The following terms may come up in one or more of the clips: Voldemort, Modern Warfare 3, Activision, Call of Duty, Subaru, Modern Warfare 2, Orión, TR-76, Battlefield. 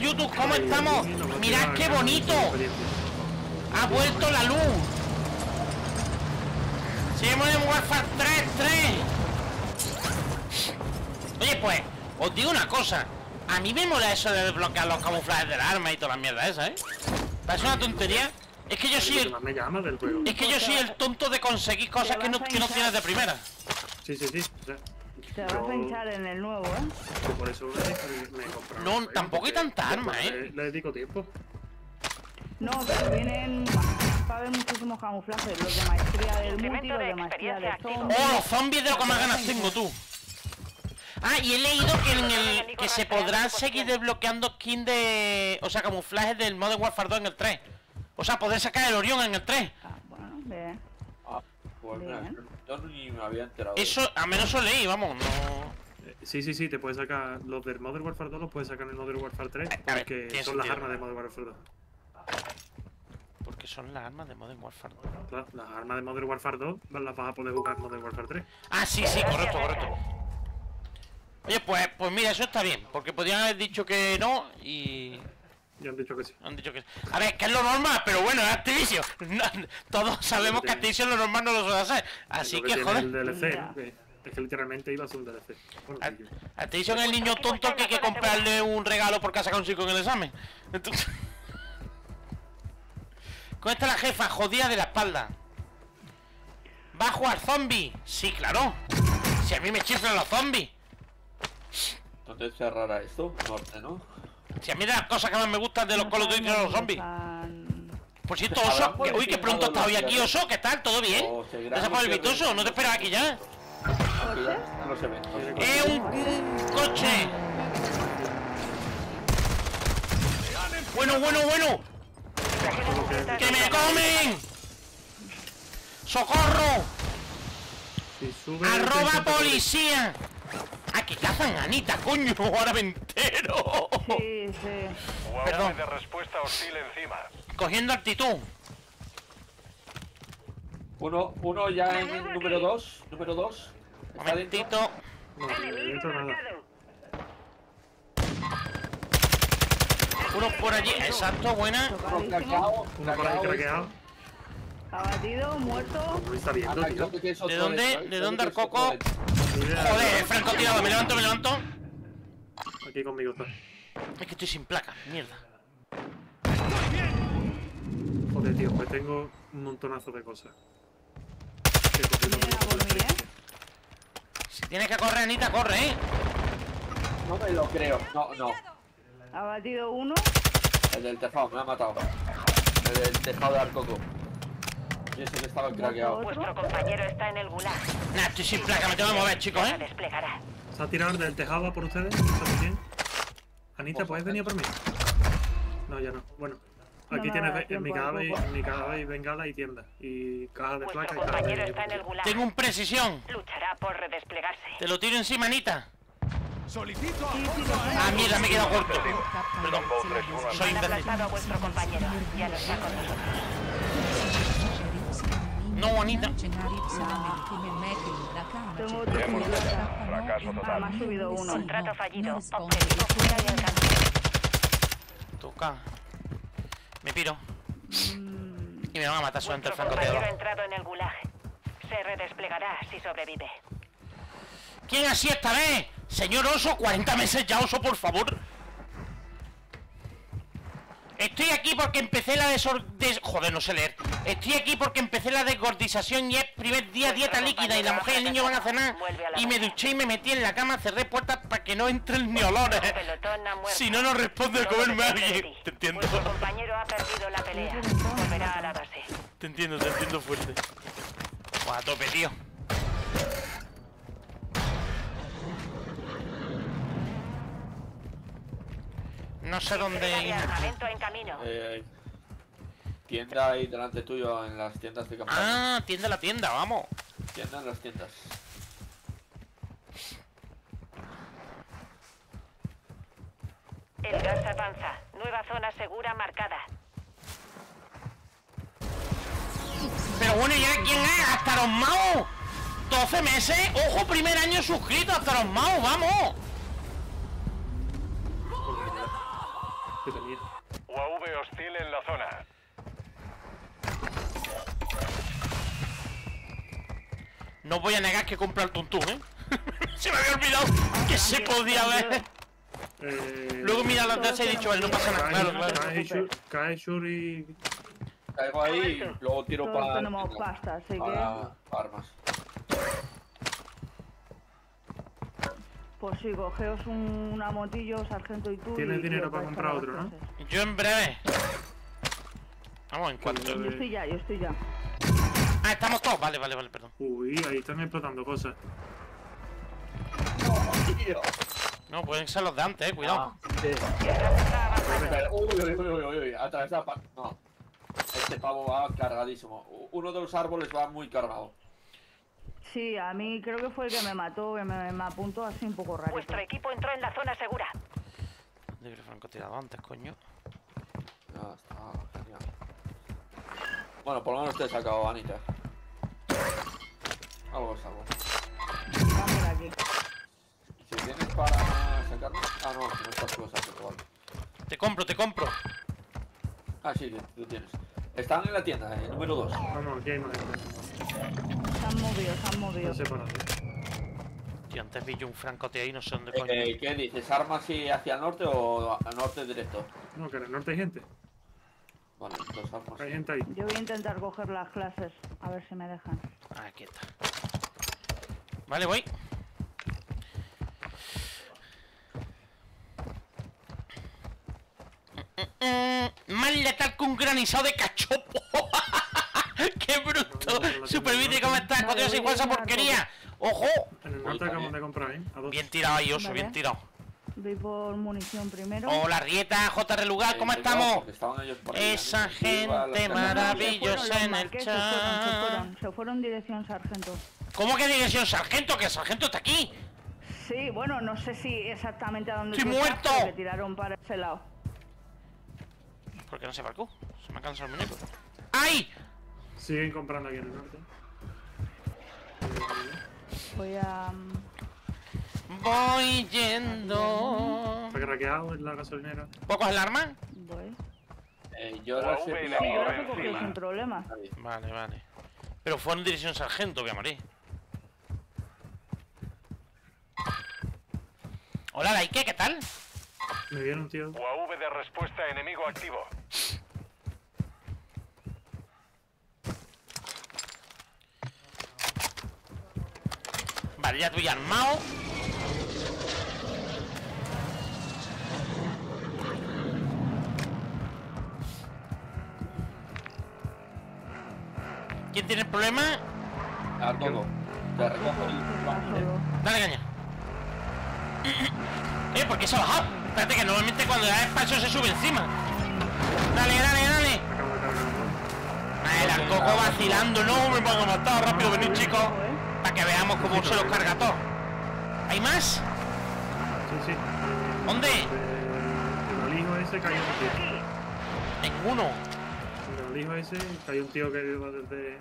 de YouTube, ¿cómo estamos? Mirad qué bonito. Ha vuelto la luz. Seguimos en Warfare 3. Oye, pues, os digo una cosa. A mí me mola eso de desbloquear los camuflajes del arma y toda la mierda esa, ¿eh? Parece una tontería. Es que yo soy el... Es que yo soy el tonto de conseguir cosas que no tienes de primera. Sí, sí, sí. O sea, te vas a pensar en el nuevo, ¿eh? Por eso me he comprado. No, tampoco hay tanta arma, ¿eh? Le dedico tiempo. No, pero vienen... Va a haber muchísimos camuflajes. Los de maestría del multi, los de maestría del zombie. ¡Oh, los zombies de lo que más ganas tengo, tú! Ah, y he leído que en el... Que se podrán seguir desbloqueando skins de... O sea, camuflajes del Modern Warfare 2 en el 3. O sea, poder sacar el Orión en el 3. Ah, bueno, bien. Ah, pues bien. Yo ni me había enterado. Eso, a menos lo leí, vamos, no... Sí, sí, sí, te puedes sacar... Los del Modern Warfare 2 los puedes sacar en el Modern Warfare 3. Porque ver, son las armas de Modern Warfare 2. Porque son las armas de Modern Warfare 2. Claro, las armas de Modern Warfare 2 las vas a poder jugar en Modern Warfare 3. Ah, sí, sí, correcto, correcto. Oye, pues mira, eso está bien. Porque podrían haber dicho que no y... Ya han dicho que sí. Han dicho que sí. A ver, que es lo normal, pero bueno, es Activision. No, todos sabemos que Activision lo normal no lo suele hacer. Así que joder. El DLC, es que literalmente iba a ser un DLC. Bueno, Activision es el niño tonto que hay que comprarle un regalo porque ha sacado un 5 en el examen. Entonces... ¿Cómo está la jefa? Jodida de la espalda. ¿Va a jugar zombie? Sí, claro. Si a mí me chiflan los zombies. ¿Dónde se rara esto? Norte, ¿no? Si a mí de las cosas que más me gustan de los Call of Duty son los zombies. Por cierto, Oso, uy, que pronto estás hoy aquí, Oso, ¿qué tal? ¿Todo bien? ¿Te has por el Vitoso? ¿No te esperaba aquí ya? ¡Es un coche! ¡Bueno, bueno, bueno! ¡Que me comen! ¡Socorro! ¡Arroba policía! ¡Ah, que cazan Anita, coño! ¡Ahora me entero! Sí, sí. Perdón. De respuesta hostil encima. Cogiendo actitud. Uno ya en el número 2. Número 2. Momentito. Uno por allí. Exacto, buena. Uno por ahí craqueado. Abatido, muerto. ¿De dónde? ¿De dónde el coco? Joder, francotirador, me levanto. Aquí conmigo está. Es que estoy sin placa, mierda. Joder, tío, pues tengo un montonazo de cosas. Si tienes que correr, Anita, corre, ¿eh? No me lo creo, no. Ha batido uno. El del tejado, me ha matado. El del tejado de Arcoco. Yo sé que estaba craqueado. Vuestro compañero está en el gulag. Nah, estoy sin placa, me tengo que mover, chicos, ¿eh? Se ha tirado el del tejado a por ustedes, ¿está bien? Anita, ¿puedes venir por mí? No, ya no. Bueno, aquí tienes mi cadáver y bengala y tienda. Y caja de placa y caja de... Tengo un precisión. Luchará por redesplegarse. Te lo tiro encima, Anita. Solicito a... Ah, mierda, me he quedado corto. Perdón, soy imbécil. No, Anita. Fracaso total. Contrato fallido. Objetivo fuera de alcance. Toca. Me piro. Y me van a matar solamente el francotirador. Entrado en el gulag. Se redesplegará si sobrevive. ¿Quién así esta vez? Señor Oso, 40 meses ya, Oso, por favor. Estoy aquí porque empecé la Joder, no sé leer. Estoy aquí porque empecé la desgordización y es primer día dieta líquida y la mujer y el niño van a cenar y me duché y me metí en la cama, cerré puertas para que no entren ni olores. Si no, no responde a comerme a alguien. Te entiendo. Te entiendo fuerte. Pues a tope, tío. No sé dónde ir. Tienda ahí delante tuyo, en las tiendas de campaña. Ah, tienda la tienda, vamos. Tienda en las tiendas. El gas avanza. Nueva zona segura marcada. Pero bueno, ¿ya quién es? ¡Hasta los maos! 12 meses. Ojo, primer año suscrito. Hasta los maos, vamos. Qué salida. UAV hostil en la zona. No voy a negar que compra el tuntún, ¿eh? Se me había olvidado que se podía ver. Luego mira la taza y he dicho, vale, no pasa nada. Claro. Cae Shuri. Caigo ahí y luego tiro para... tenemos pasta, así que... armas. Pues sí, cogeos una motillo, sargento y tú. Tienes dinero para comprar otro, ¿no? Yo en breve. Vamos, en cuanto. Yo estoy ya, Ah, estamos todos. Vale, vale, perdón. Uy, ahí están explotando cosas. No, pueden ser los de antes, cuidado. Uy, atravesar. No. Este pavo va cargadísimo. Uno de los árboles va muy cargado. Sí, a mí creo que fue el que me mató, que me apuntó así un poco raro. Vuestro equipo entró en la zona segura. Debe haber francotirado antes, coño. Ya está, genial. Bueno, por lo menos te he sacado, Anita. Algo es algo. Vamos aquí. Si tienes para sacarme... Ah, no, si no estás tú, exacto, vale. Te compro, Ah, sí, lo tienes. Están en la tienda, número 2. Vamos, aquí hay más. Se han movido. No sé por dónde. Tío, antes vi yo un francote ahí, no sé dónde coño. ¿Qué dices? ¿Armas y hacia el norte o al norte directo? No, que en el norte hay gente. Vale, entonces armas. Hay gente ahí. Yo voy a intentar coger las clases, a ver si me dejan. Aquí está. Vale, voy. Más letal que un granizado de cachopo. ¡Qué bruto! Supervite, ¿cómo estás? ¿Cuánto es igual esa porquería? ¡Ojo! En el norte acabamos de comprar, ¿eh? Bien tirado ahí, oso, bien tirado. Voy por munición primero. ¡Hola, Rieta! JR Lugar, ¿cómo estamos? Esa gente maravillosa en el chat. Se fueron dirección sargento. ¿Cómo que dirección sargento? ¡Que el sargento está aquí! Sí, bueno, no sé si exactamente a dónde... ¡Estoy muerto! Se tiraron para ese lado. ¿Por qué no se marcó? Se me ha cansado el muñeco. ¡Ay! Siguen comprando aquí en el norte. Voy a... voy yendo... ¿Está craqueado en la gasolinera? ¿Puedo coger el arma? Voy. Yo ahora sí que sin problema. Vale, vale. Pero fue en dirección sargento, voy a morir. Hola, Laike, ¿qué tal? Me vieron, tío. UAV de respuesta, enemigo activo. Vale, ya estoy armado. ¿Quién tiene el problema? Arturo. Te recojo y... Dale caña. ¿Por qué se ha bajado? Espérate, que normalmente cuando da espacio se sube encima. Dale, dale. El arcoco vacilando. No, me van a matar. Rápido, venid, chicos. Para que veamos cómo se los carga todo. ¿Hay más? Sí. ¿Dónde? El hijo ese cayó un tío. Ninguno. El hijo ese cayó un tío que iba desde...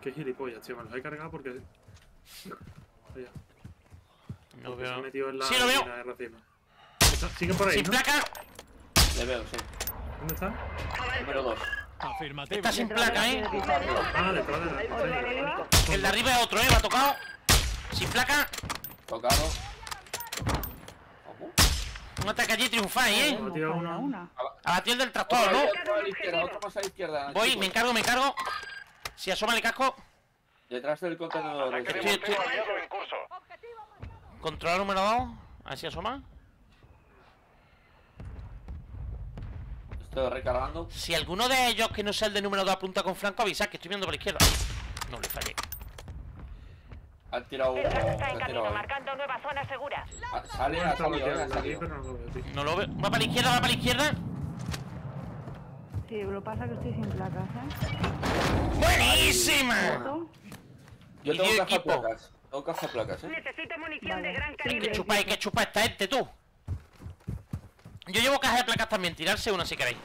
Qué gilipollas, tío. Me los he cargado porque... Allá. No veo. Se metió en la... Sí, lo veo. Siguen por ahí. Sin placa. Le veo, sí. ¿Dónde está? Número 2. Afirmativo. Está sin placa, ¿eh? Ah, detrás de... El de arriba es otro, ¿eh? Va tocado. Sin placa. Tocado. Un ataque allí triunfáis, ¿eh? Abatió el del tractor, ¿no? Voy, me encargo. Si asoma el casco. Detrás del contenedor. Estoy. Control número 2, así asoma. Estoy recargando. Si alguno de ellos que no sea el de número 2 apunta con Franco, avisad que estoy viendo por la izquierda. No le fallé. Ha tirado uno. Está en camino, marcando nueva zona segura. Sale, ha salido. No lo veo. Va para la izquierda, Sí, lo pasa que estoy sin placas, ¿eh? ¡Buenísima! Yo tengo cazaplacas. No caja placas, ¿eh? Necesito munición de gran calibre. Hay que chupar esta gente, tú. Yo llevo caja de placas también, tirarse una si queréis.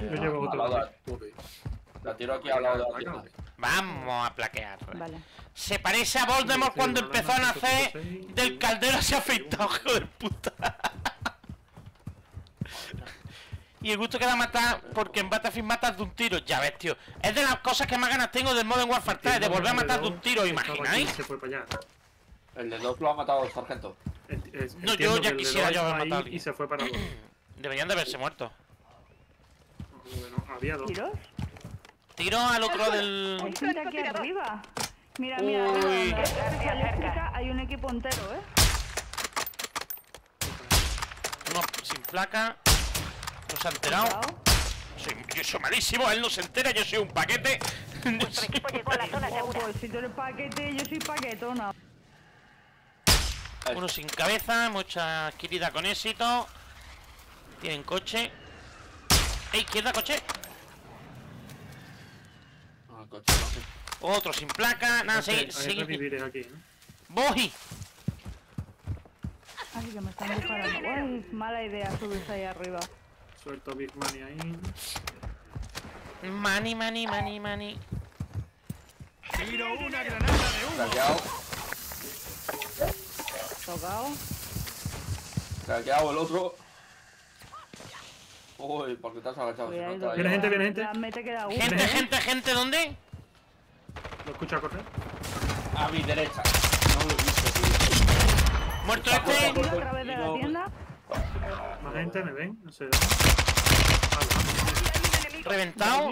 Yo llevo otra. La tiro aquí al lado de la... Vamos a plaquear. Vale. Se parece a Voldemort cuando empezó a nacer del caldero, se ha afeitado, hijo de puta. Y el gusto que da matar, porque en Battlefield matas de un tiro. Ya ves, tío. Es de las cosas que más ganas tengo del Modern Warfare 3, de volver a matar de un tiro, ¿imagináis? El de 2 lo ha matado el sargento. No, yo ya quisiera yo haber matado a alguien. Y se fue para 2. Deberían de haberse muerto. Bueno, había 2. ¿Tiros? Tiro al otro del... Hay un aquí arriba. Mira, mira. Hay un equipo entero, ¿eh? Uno sin placa. No se ha enterado. Yo soy malísimo, él no se entera, yo soy un paquete. Nuestro equipo llegó a la zona segura. Si tú eres paquete, yo soy paquetona. Uno sin cabeza, mucha adquirida con éxito. Tienen coche. ¡Ey, izquierda, coche! No, el coche no. Otro sin placa, nada, seguir, seguir. Aquí, ¿no? ¡Voy! Así que me están disparando. Uy, mala idea subirse ahí arriba. Suelto Big Money ahí. Money, money, money, money. Tiro una granada de humo. Traqueado. Tocado. Traqueado el otro. Uy, porque te has agachado. Cuidado, si no viene gente, viene gente. Gente, gente, gente, ¿dónde? ¿Lo escucha correr? A mi derecha. No lo he visto, tío. Muerto este. ¿Muerto otra vez de la tienda? Más gente, me ven, no sé. Reventado.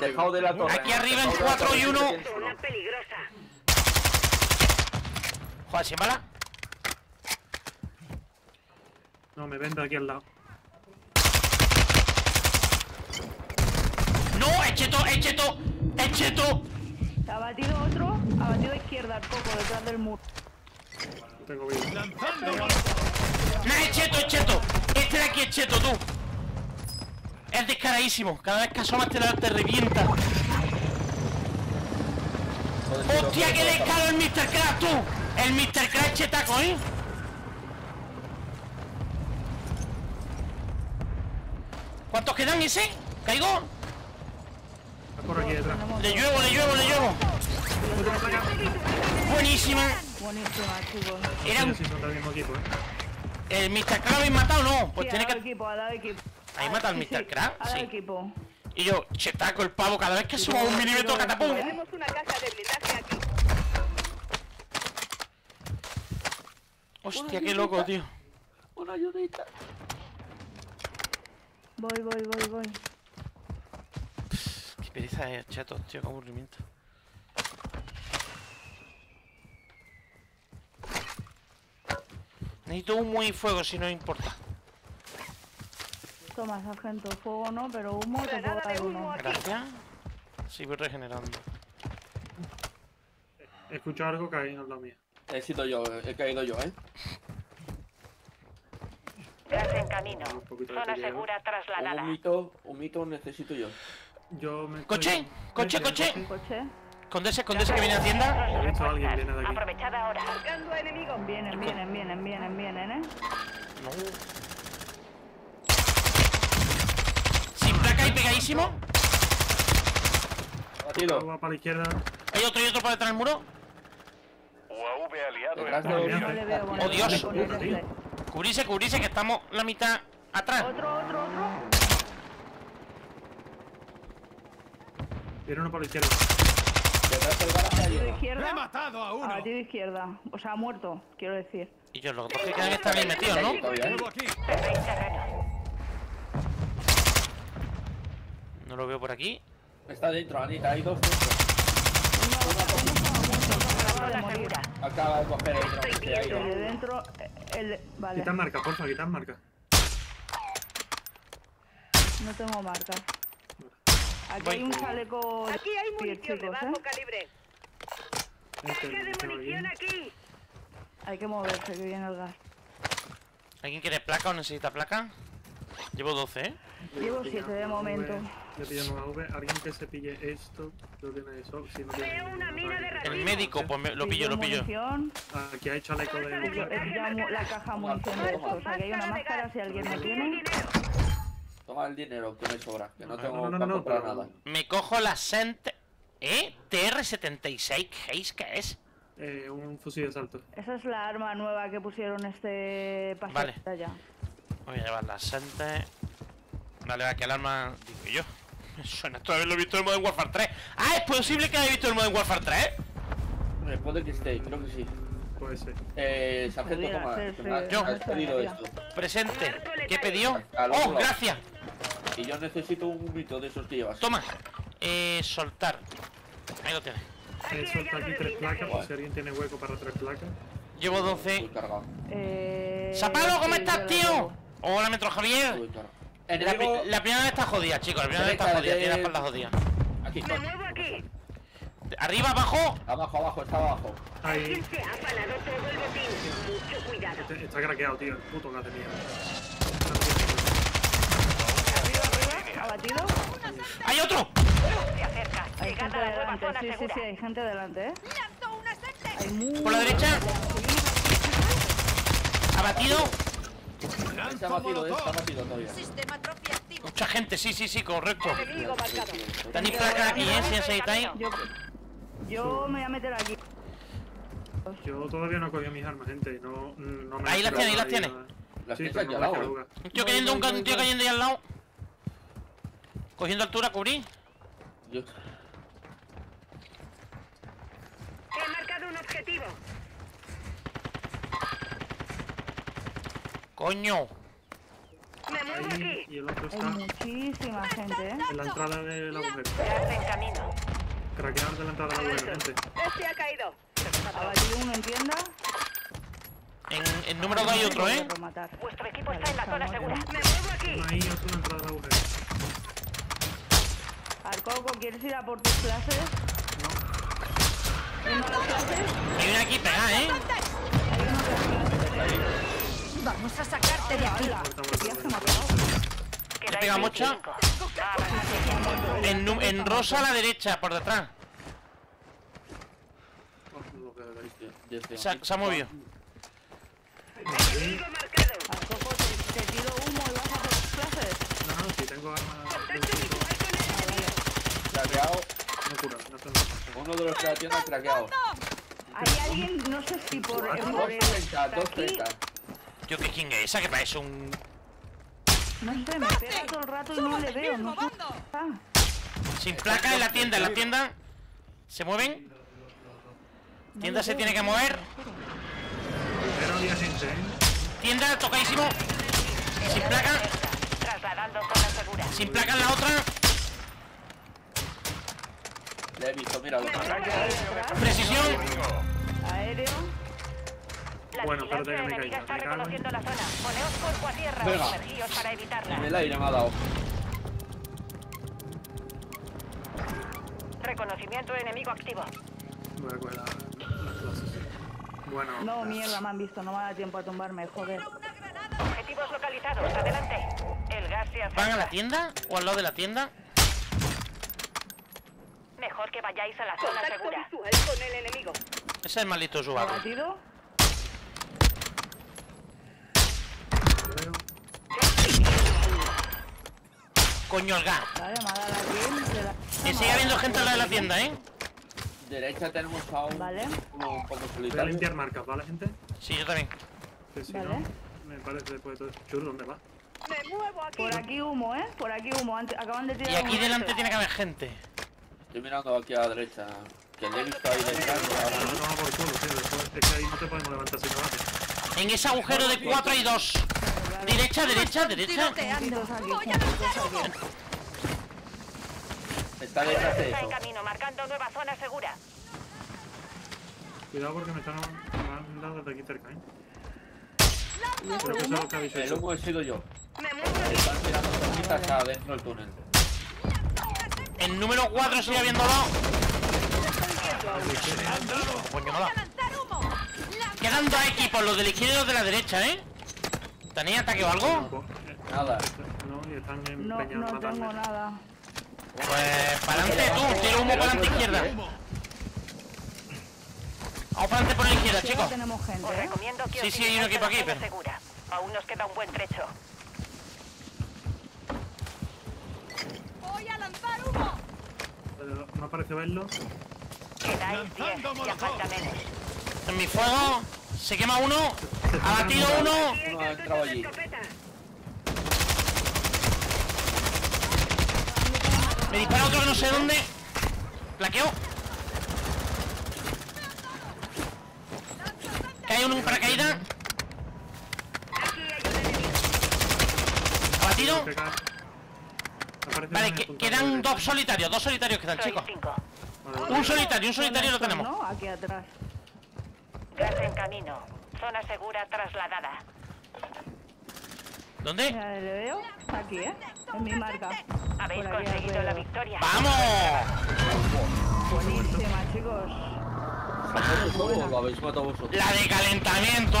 Dejado de la torre. Aquí arriba en 4 y 1. Una peligrosa. Joder, ¿se mala? No, me ven de aquí al lado. ¡No! ¡Echeto! ¡Echeto! ¡Echeto! Abatido otro, abatido a izquierda, al poco, detrás del muro. Tengo vida. ¡No, es cheto, es cheto! Este de aquí es cheto, tú. Es descaradísimo. Cada vez que asomas te revienta. ¡Hostia, qué descaro el Mr. Crash, tú! El Mr. Crash chetaco, ¿eh? ¿Cuántos quedan ese? ¿Caigo? Está por aquí detrás. ¡Le lluevo, le lluevo, le lluevo! ¡Buenísima! Buenísima, chicos. Era un... ¿El Mr. Crab habéis matado o no? Pues sí, tiene que... Equipo, ahí mata al Mr. Crab, sí. Equipo. Y yo, chetaco el pavo, cada vez que subo un milímetro catapum. Tenemos una casa de blindaje aquí. Hostia, qué loco, tío. Una ayudita. Voy, voy, voy, voy. Qué pereza de chatos, tío, qué aburrimiento. Necesito humo y fuego, si no importa. Toma, sargento, fuego no, pero humo te puedo dar uno. Gracias. Sí, voy regenerando. Escucho algo caer en la mía. He caído yo, ¿eh? Estás en camino. Zona segura trasladada. Un mito necesito yo. ¡Coche! ¡Coche, coche! ¿Coche? Escondese que viene a la tienda. He visto a alguien, viene de aquí. Aprovechad ahora. Buscando enemigos. Vienen, vienen, vienen, vienen, vienen, ¿eh? No. Sin placa y pegadísimo. Batido. Va para la izquierda. Hay otro y otro para detrás del muro. UAV aliado. ¡Oh, Dios! Cubrirse, cubrirse, que estamos la mitad atrás. Otro, otro, otro. Viene uno para la izquierda. Izquierda, he matado a uno. Abatido izquierda, o sea, muerto, quiero decir. Y yo lo que pasa es que quedan está bien metidos, ¿no? No lo veo por aquí. Está dentro, Anita, hay dos dentro. Acaba de coger dentro. Vale. Quitan marca, porfa, quitan marca. No tengo marca. Aquí hay un chaleco. Aquí hay munición de bajo calibre. ¡Carga de munición aquí! Hay que moverse, que viene el gas. ¿Alguien quiere placa o necesita placa? Llevo 12, ¿eh? Llevo 7 de momento. Le pido una V. Alguien que se pille esto. Creo que no es eso. Veo una mina de radiación. El médico, pues lo pillo, lo pillo. Aquí hay chaleco de. La caja munición. O sea, que hay una máscara si alguien me tiene. Toma el dinero que me sobra, que no tengo para comprar nada. Me cojo la TR-76, ¿qué es? Un fusil de asalto. Esa es la arma nueva que pusieron este paseo. Vale. Voy a llevar la Sente. Dale, va, que alarma. Digo yo. Me suena esto de haberlo visto en Modern Warfare 3. ¡Ah! ¿Es posible que haya visto el Modern Warfare 3? Responde que esté, creo que sí. Puede ser. Sargento, toma. Has pedido esto. Presente. ¿Qué pedió? ¡Oh, gracias! Y yo necesito un grito de esos que llevas. Toma. Soltar. Ahí lo tienes. Suelta aquí 3 placas, por si alguien tiene hueco para 3 placas. Llevo 12. ¡Zapalo, cómo estás, tío! Hola, Metro Javier. La primera vez está jodida, chicos. La primera vez está jodida, tiene la espalda jodida. Aquí estoy. Me muevo aquí. ¿Arriba, abajo? Abajo, abajo, está abajo. Ahí. Está craqueado, tío. El puto que ha tenido. ¿Abatido? ¡Hay otro! Hay gente delante, sí, hay gente delante, ¿eh? ¿Por la derecha? ¿Abatido? Está abatido, todavía. Mucha gente, sí, correcto. Tenéis placa aquí, ¿eh? Si necesitáis. Yo me voy a meter aquí. Yo todavía no he cogido mis armas, gente. Ahí las tiene, Las tienes allá al lado. Yo cayendo, un tío cayendo ahí al lado. Cogiendo altura, cubrí. Yo. He marcado un objetivo. ¡Coño! Me muevo aquí. Y el otro está. Hay muchísima gente, ¿eh? En la entrada de la mujer. Craqueando de la entrada de la mujer, gente. Este ha caído. Abatido uno, entienda. En número 2 hay otro, ¿eh? Vuestro equipo está en la zona segura. Me muevo aquí. Ahí otro en la entrada de la mujer. Coco, ¿quieres ir a por tus clases? No. ¿Uno a las clases? Hay una aquí pegada, ¿eh? Vamos a sacarte de aquí. ¿Te pega mucho? En rosa a la derecha, por detrás. Se ha movido. Al Coco, te tiro humo y vas a por tus clases. No, si tengo armas. Craqueado. No cura, no tengo. Uno de los que la tienda ha craqueado. Hay alguien, no sé si por el... 230. Yo qué king es esa que parece un... No sé, me pega todo el rato y no le veo, no sé. Sin placa en la tienda, ¿Se mueven? Tienda se tiene que mover. Tienda, tocadísimo. Sin placa. Sin placa en la otra. Le he visto, mira, precisión. Aéreo. Bueno, pero tengo que ir. Poneos cuerpo a tierra, sumergíos para evitarla. En el aire me ha dado. Reconocimiento enemigo activo. Voy a coger la... Bueno. No, mierda, me han visto, no me da tiempo a tumbarme, joder. Objetivos localizados, adelante. El gas se acerca. ¿Van a la tienda o al lado de la tienda? Mejor que vayáis a la zona segura. Con el enemigo. Ese es el maldito Subaru. ¿Abatido? Coño, el gas. Vale, sigue habiendo gente al lado de la tienda, ¿eh? Derecha tenemos a un... Vale. Un poco solitario. Voy a limpiar marcas, ¿vale, gente? Sí, yo también. Que si no, me parece después de todo... Churro, ¿dónde va? Me muevo aquí. Por aquí humo, ¿eh? Por aquí humo. Acaban de tirar. Y aquí delante tiene que haber gente. Estoy mirando aquí a la derecha, que el David está ahí del carro. No, por culo, tío, es que ahí no te podemos levantar sin abajo. En ese agujero de 4 hay 2. Derecha, derecha. Está detrás de eso. Cuidado porque me están mandando desde aquí cerca, ¿eh? Creo que eso es lo que habéis hecho. El humo he sido yo. Están tirando cerquitas hasta adentro del túnel. El número 4 sigue habiéndolo. Quedan 2 equipos, los de la izquierda y los de la derecha, ¿eh? ¿Tenéis ataque o algo? Nada. No tengo nada. Pues para adelante tú, tiro humo para adelante izquierda. Vamos para adelante por la izquierda, chicos. Sí, hay un equipo aquí, pero... Aún nos queda un buen trecho. No parece verlo. Quedáis 10, ya falta menos. En mi fuego, se quema uno. Abatido uno. Me dispara otro que no sé dónde. Plaqueo. Cae uno en paracaídas. Abatido. Vale, quedan dos solitarios quedan, chicos. Un solitario lo tenemos. No, aquí atrás. Gas en camino. Zona segura trasladada. ¿Dónde? Le veo. Aquí, en mi marca. Habéis conseguido la victoria. ¡Vamos! Buenísima, chicos. ¿Cómo lo habéis matado vosotros? La de calentamiento.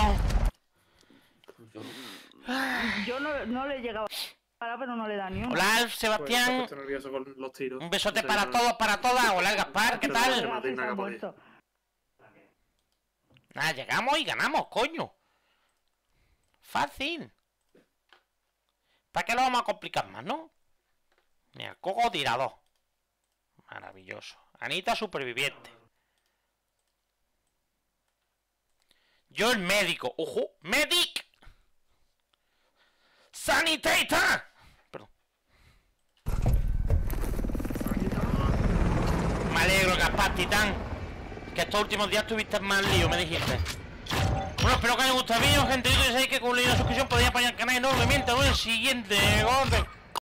Yo no le he llegado. Pero no le da ni un... Hola, Sebastián. Pues, con los tiros. Un besote para todos, para todas. Hola, Gaspar, ¿qué tal? Nada, llegamos y ganamos, coño. Fácil. ¿Para qué lo vamos a complicar más, no? Mira, coco tirado. Maravilloso. Anita superviviente. Yo el médico. ¡Ojo! ¡Medic! ¡Sanitator! Me alegro, Gaspar, titán. Que estos últimos días tuviste más lío, me dijiste. Bueno, espero que os haya gustado el vídeo, gente. Yo sabéis que con la suscripción podéis apoyar el canal enormemente. Bueno, el siguiente, gordo.